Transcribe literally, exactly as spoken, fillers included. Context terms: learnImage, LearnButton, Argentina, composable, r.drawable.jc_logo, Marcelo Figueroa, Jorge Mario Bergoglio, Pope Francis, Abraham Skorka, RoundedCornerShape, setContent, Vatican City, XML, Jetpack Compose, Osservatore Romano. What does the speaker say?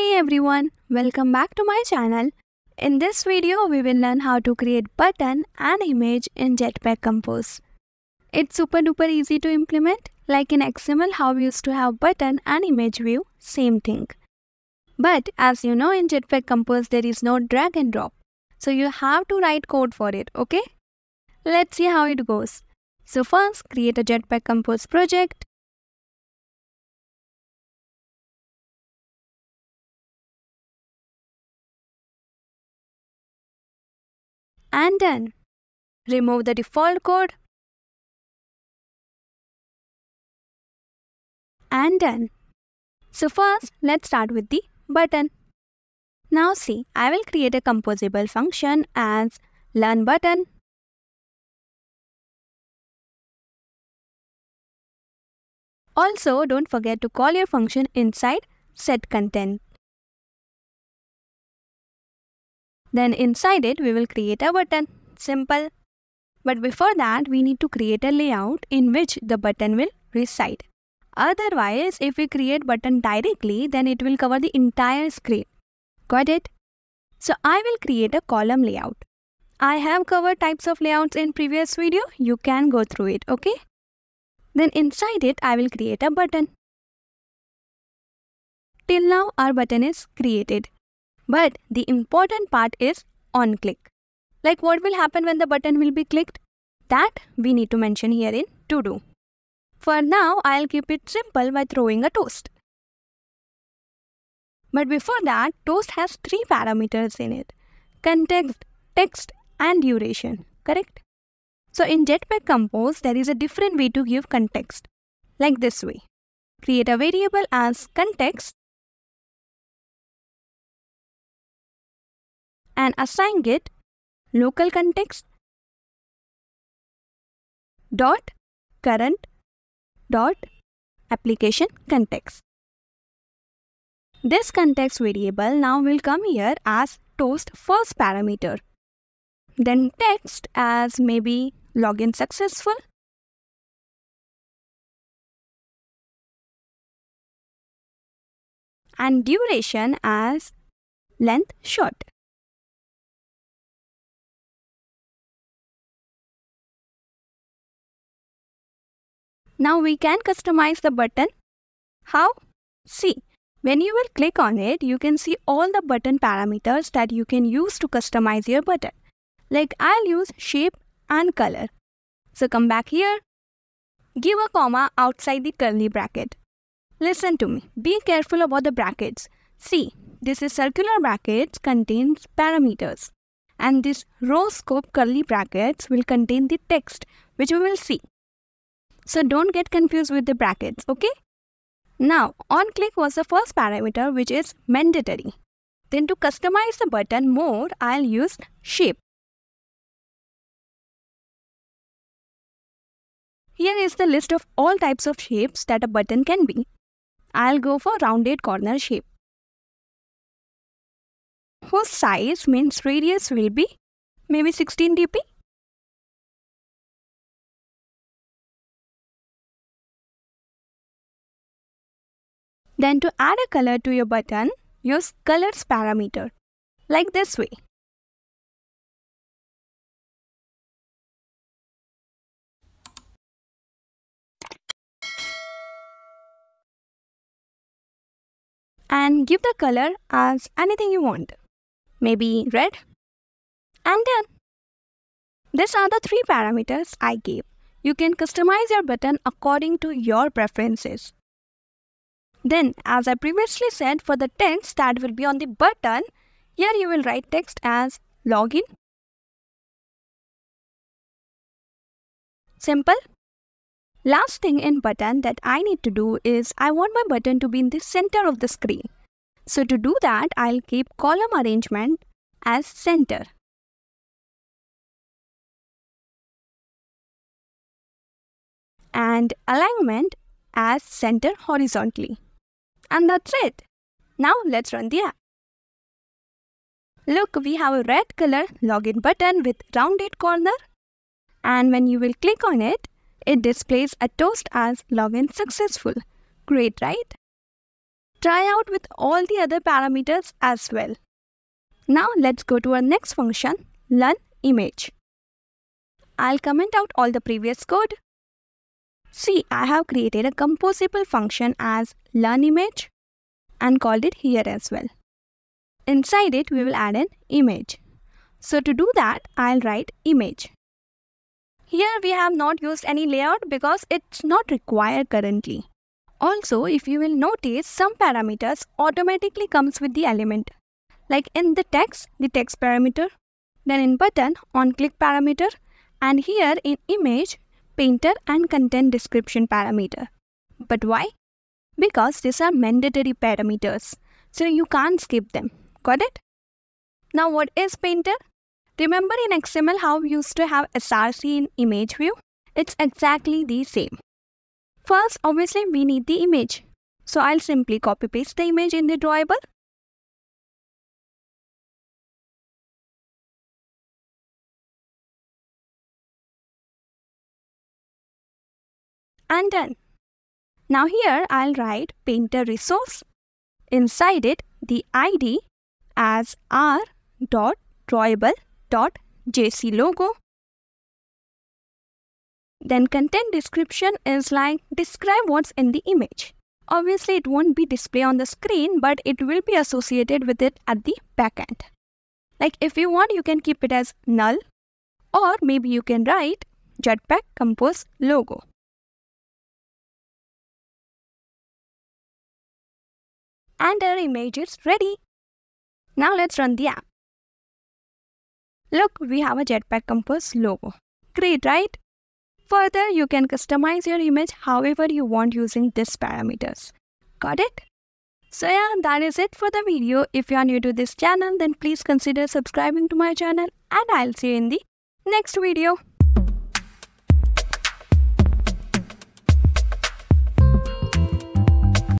Hey everyone, welcome back to my channel. In this video, we will learn how to create button and image in Jetpack Compose. It's super duper easy to implement. Like in X M L, how we used to have button and image view, same thing. But as you know, in Jetpack Compose, there is no drag and drop. So you have to write code for it, okay? Let's see how it goes. So first, create a Jetpack Compose project. And done. Remove the default code. And done. So first, let's start with the button. Now see, I will create a composable function as LearnButton. Also, don't forget to call your function inside setContent. Then inside it, we will create a button. Simple. But before that, we need to create a layout in which the button will reside. Otherwise, if we create button directly, then it will cover the entire screen. Got it? So I will create a column layout. I have covered types of layouts in previous video. You can go through it, okay? Then inside it, I will create a button. Till now, our button is created. But the important part is on click. Like what will happen when the button will be clicked? That we need to mention here in to do. For now, I'll keep it simple by throwing a toast. But before that, toast has three parameters in it. Context, text and duration. Correct? So in Jetpack Compose, there is a different way to give context. Like this way. Create a variable as context. And assign it LocalContext dot current dot application context. This context variable now will come here as toast first parameter. Then text as maybe login successful. And duration as length short. Now we can customize the button. How? See, when you will click on it, you can see all the button parameters that you can use to customize your button. Like I'll use shape and color. So come back here. Give a comma outside the curly bracket. Listen to me. Be careful about the brackets. See, this is circular brackets contains parameters. And this row scope curly brackets will contain the text, which we will see. So don't get confused with the brackets, okay? Now, on click was the first parameter which is mandatory. Then to customize the button more, I'll use shape. Here is the list of all types of shapes that a button can be. I'll go for rounded corner shape, whose size means radius will be maybe sixteen D P. Then to add a color to your button, use colors parameter, like this way. And give the color as anything you want, maybe red, and done. These are the three parameters I gave. You can customize your button according to your preferences. Then, as I previously said, for the text that will be on the button, here you will write text as login. Simple. Last thing in button that I need to do is, I want my button to be in the center of the screen. So to do that, I'll keep column arrangement as center. And alignment as center horizontally. And that's it. Now let's run the app. Look, we have a red color login button with rounded corner. And when you will click on it, it displays a toast as login successful. Great, right? Try out with all the other parameters as well. Now let's go to our next function, learnImage. I'll comment out all the previous code. See, I have created a composable function as learnImage and called it here as well. Inside it, we will add an image. So to do that, I'll write image. Here we have not used any layout because it's not required currently. Also, if you will notice, some parameters automatically comes with the element. Like in the text, the text parameter. Then in button, on-click parameter. And here in image, painter and content description parameter. But why? Because these are mandatory parameters. So you can't skip them. Got it? Now what is painter? Remember in X M L how we used to have S R C in image view? It's exactly the same. First, obviously we need the image. So I'll simply copy paste the image in the drawable. And done. Now here I'll write painter resource. Inside it, the I D as r dot drawable dot j c logo. Then content description is like describe what's in the image. Obviously it won't be displayed on the screen, but it will be associated with it at the backend. Like if you want, you can keep it as null, or maybe you can write Jetpack Compose logo. And our image is ready. Now let's run the app. Look, we have a Jetpack Compose logo. Great, right? Further, you can customize your image however you want using these parameters. Got it? So yeah, that is it for the video. If you are new to this channel, then please consider subscribing to my channel, and I'll see you in the next video.